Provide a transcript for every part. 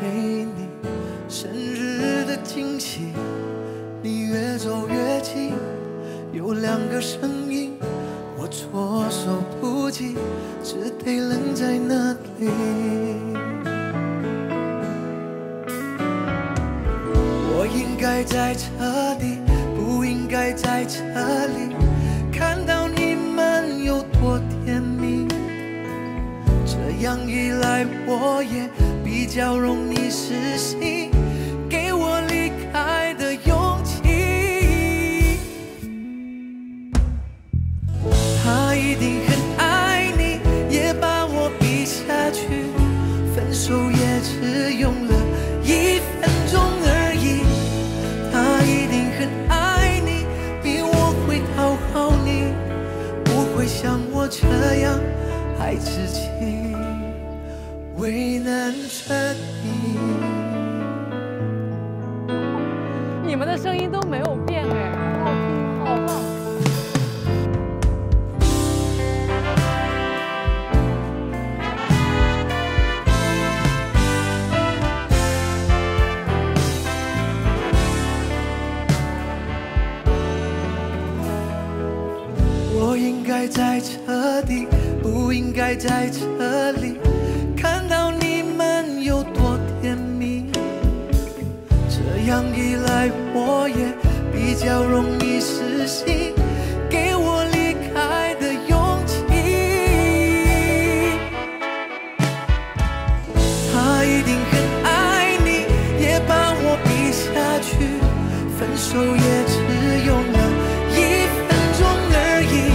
给你生日的惊喜，你越走越近，有两个声音我措手不及，只得愣在那里。我应该在这里，不应该在这里，看到你们有多甜蜜，这样一来我也 比较容易失信，给我离开的勇气。他一定很爱你，也把我比下去，分手也只用了1分钟而已。他一定很爱你，比我会讨好你，不会像我这样爱自己， 为难着你。你们的声音都没有变哎，好听，好棒！我应该在这里，不应该在这里， 这样一来，我也比较容易失信，给我离开的勇气。他一定很爱你，也把我比下去，分手也只用了1分钟而已。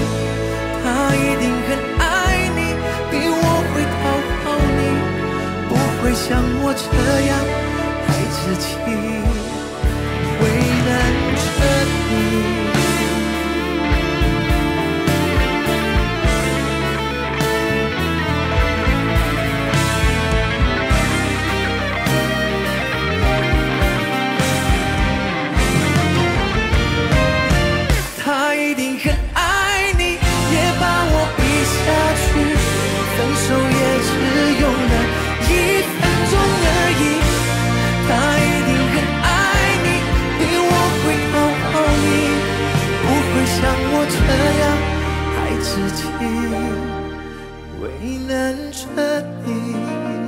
他一定很爱你，比我会讨好你，不会像我这样爱自己。 他一定很爱你，也把我比下去，分手也只用了1分钟而已。他一定很爱你，比我会讨好你，不会像我这样爱自己，为难着你。